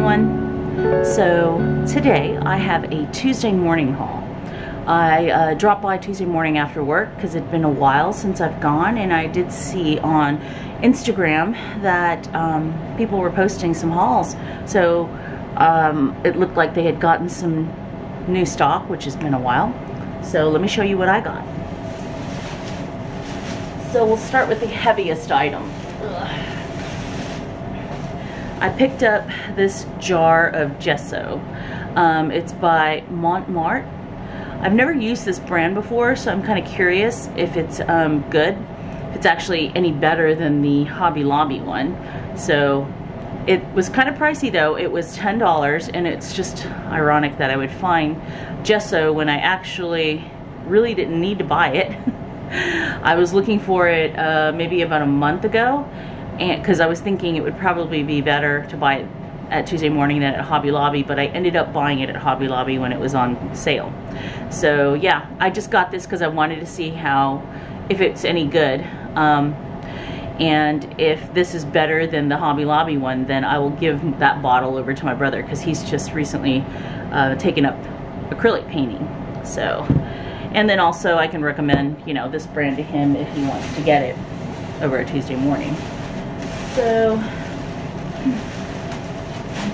everyone. So today I have a Tuesday morning haul. I dropped by Tuesday morning after work because it'd been a while since I've gone, and I did see on Instagram that people were posting some hauls. So it looked like they had gotten some new stock, which has been a while. So let me show you what I got. So we'll start with the heaviest item. Ugh. I picked up this jar of gesso. It's by Montmartre. I've never used this brand before, so I'm kind of curious if it's good, if it's actually any better than the Hobby Lobby one. So it was kind of pricey though. It was $10, and it's just ironic that I would find gesso when I actually really didn't need to buy it. I was looking for it maybe about a month ago, because I was thinking it would probably be better to buy it at Tuesday morning than at Hobby Lobby, but I ended up buying it at Hobby Lobby when it was on sale. So yeah, I just got this because I wanted to see if it's any good, and if this is better than the Hobby Lobby one, then I will give that bottle over to my brother, because he's just recently taken up acrylic painting. So, and then also I can recommend, you know, this brand to him if he wants to get it over at Tuesday morning. So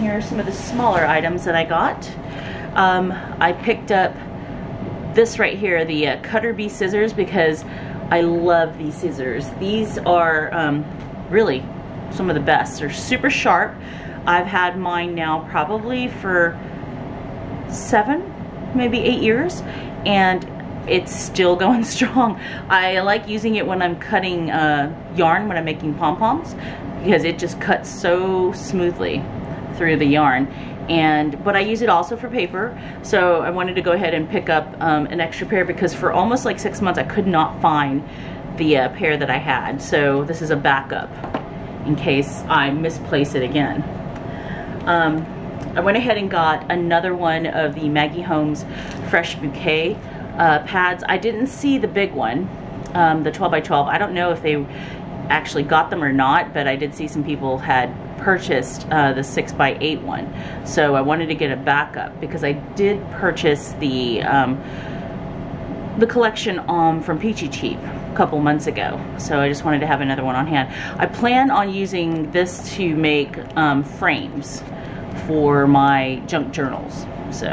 here are some of the smaller items that I got. I picked up this right here, the Cutterbee scissors, because I love these scissors. These are really some of the best. They're super sharp. I've had mine now probably for 7, maybe 8 years, and it's still going strong. I like using it when I'm cutting yarn, when I'm making pom-poms, because it just cuts so smoothly through the yarn. But I use it also for paper, so I wanted to go ahead and pick up an extra pair, because for almost like 6 months I could not find the pair that I had. So this is a backup in case I misplace it again. I went ahead and got another one of the Maggie Holmes Fresh Bouquet pads. I didn't see the big one, the 12 by 12. I don't know if they actually got them or not, but I did see some people had purchased the 6 by 8 one, so I wanted to get a backup, because I did purchase the collection from Peachy Cheap a couple months ago, so I just wanted to have another one on hand. I plan on using this to make frames for my junk journals, so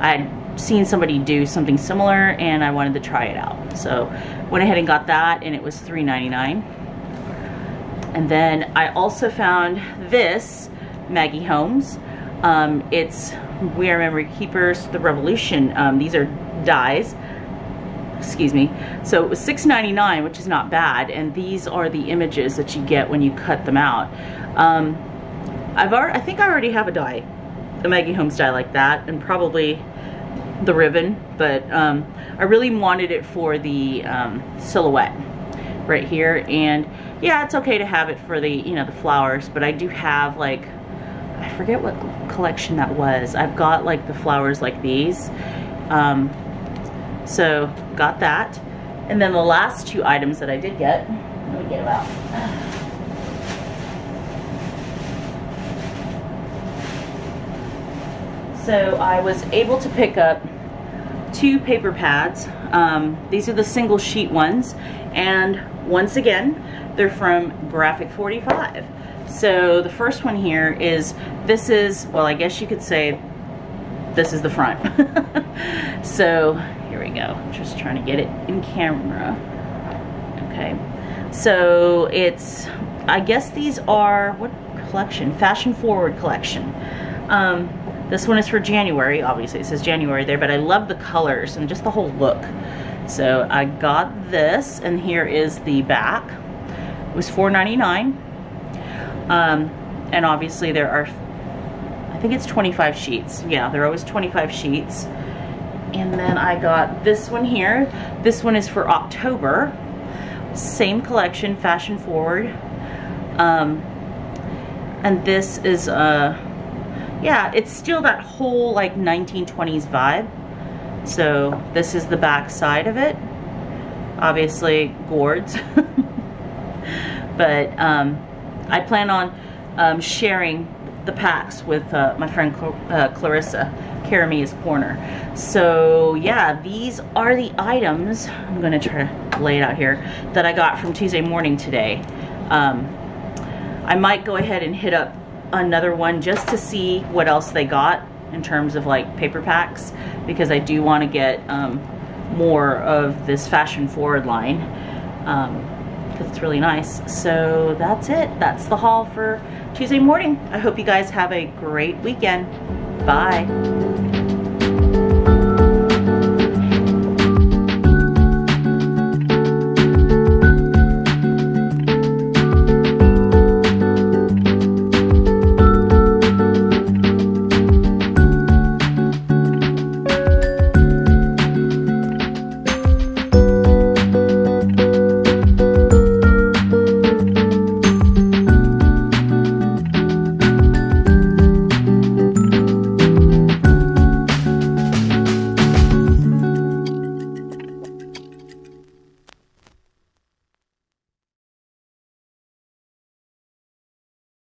I seen somebody do something similar and I wanted to try it out, so went ahead and got that, and it was $3.99. And then I also found this Maggie Holmes, it's We Are Memory Keepers, the Revolution. These are dies, excuse me. So it was $6.99, which is not bad, and these are the images that you get when you cut them out. I think I already have a die, a Maggie Holmes die like that, and probably the ribbon, but I really wanted it for the silhouette right here. And yeah, it's okay to have it for the, you know, the flowers, but I do have, like, I forget what collection that was. I've got like the flowers like these, so got that. And then the last two items that I did get, let me get them out. So I was able to pick up two paper pads. These are the single sheet ones, and once again they're from Graphic 45. So the first one here is, this is, well, I guess you could say this is the front. So here we go, I'm just trying to get it in camera. Okay, so it's, I guess these are, what collection? Fashion Forward collection. This one is for January, obviously it says January there, but I love the colors and just the whole look. So I got this, and here is the back. It was $4.99, and obviously there are, I think it's 25 sheets. Yeah, there are always 25 sheets. And then I got this one here. This one is for October, same collection, Fashion Forward. And this is yeah, it's still that whole like 1920s vibe. So this is the back side of it, obviously gourds. But I plan on sharing the packs with my friend Clarissa Caramia's Corner. So yeah, these are the items, I'm gonna try to lay it out here, that I got from Tuesday Morning today. I might go ahead and hit up another one just to see what else they got in terms of like paper packs, because I do want to get more of this Fashion Forward line, because it's really nice. So that's it. That's the haul for Tuesday Morning. I hope you guys have a great weekend. Bye.